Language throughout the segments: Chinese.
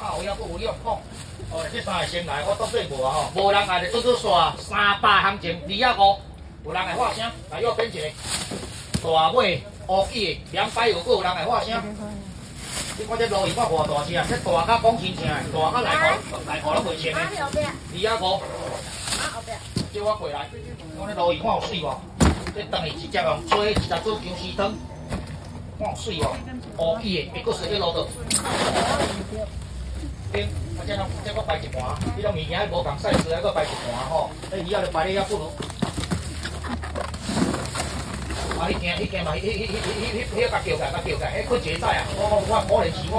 靠腰不有你用讲，哦，这三个先来，我得罪无啊吼，无人来就做做煞，300行情250，有人来发声，来右边一个，大尾乌鸡250，佫有人来发声。你看这路线，我偌大只啊，这大甲讲真正，大甲内裤拢袂穿的，250。啊后壁，叫我过来，我这路线看有水无？这当伊直接用做10做姜丝汤。 看水哦，乌鱼的，还佫是迄路倒。顶，我再摆一盘，你种物件还无同 size， 还佫摆一盘吼。迄鱼仔就摆咧遐不如。啊，你惊嘛？迄甲叫起来，甲叫起来，迄困一个仔啊！我连饲我，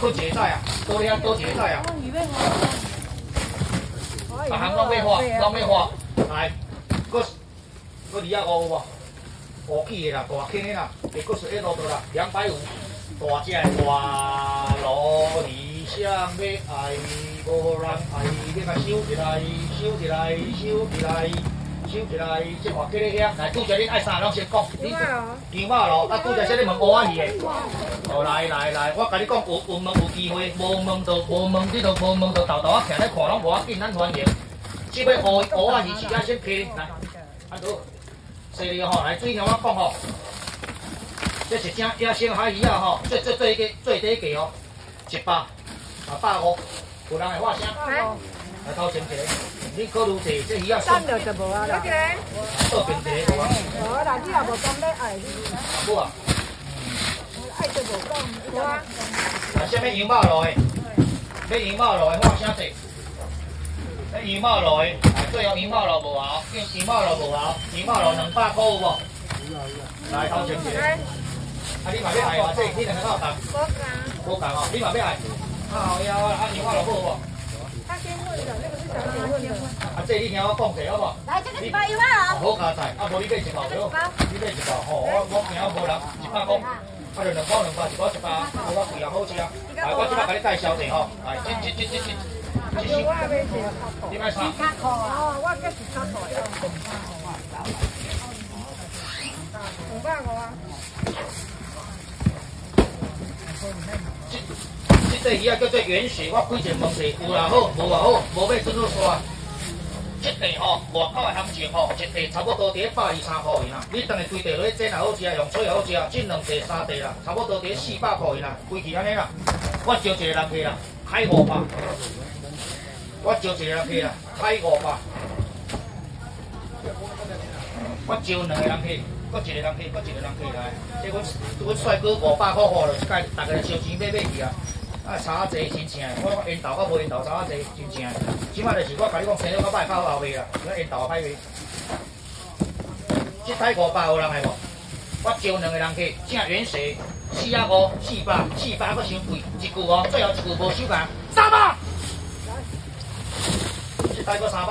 困一个仔啊，倒咧遐倒一个仔啊。啊，行，拢要花，来，佫250无？ 五 G 的啦，大坑的啦，一个是100多啦，250。大只的大路里向要爱，无人爱，你甲收起来，这话叫你遐。来，拄则你爱啥拢先讲。牛肉咯，啊，拄则说你问乌啊去的。哦，来，我甲你讲，有问有机会，无问就豆啊，徛咧看拢无要紧，咱欢迎。即要乌啊去，直接先批来，安倒。 水里吼，来水听我讲吼，这一只野生海鱼啊吼，最低价哦，100、150，有人会发声。来头前一个，你考虑一下，这鱼啊。三条就无啊啦。倒边一个无啊。无啦，你也无讲要爱你。好啊。爱就无讲，无啊。啊，啥物羊肉落去？要羊肉落去，我啥地？ 羊肉落去，最后羊肉落无效，叫羊肉落无效，羊肉落200块有无？来头前一个，啊你嘛要爱话，即你两个斗同，无同哦，你嘛要爱，啊后腰啊，啊羊肉落好无？啊结婚了，那个是小结婚结婚。啊即你听我讲下好无？来这个1包羊肉哦。好加菜，啊无你买1包对无？你买1包吼，我今仔无人100块。 啊，就2包，1包，我贵也好食。来，我即摆甲你介绍者吼，来，这。我阿袂食。你买啥？哦，我这是3块。500块啊。这鱼啊叫做原始，我开前问题有啦好，无啦好，无买准好煞。一地吼，外口的行情吼，一地差不多伫123块银啦。你当下规地落去煎也好食，用炊也好食，浸两地三地啦，差不多伫400块银啦，规期安尼啦。我招一个人客啦，开500。我招一个人客啦，开500。我招2个人客，搁一个人客来。即阮帅哥500块货了，一届大家烧钱买去啊。 啊，炒仔真正，我烟豆我无烟豆炒仔真正。即摆就是我甲你讲，生了我歹，较好后味啦。我烟豆歹味。即台500有人来无？我招2个人去，正原始450、400，阁伤贵。一句哦，最后一句无收价，300。即台阁300。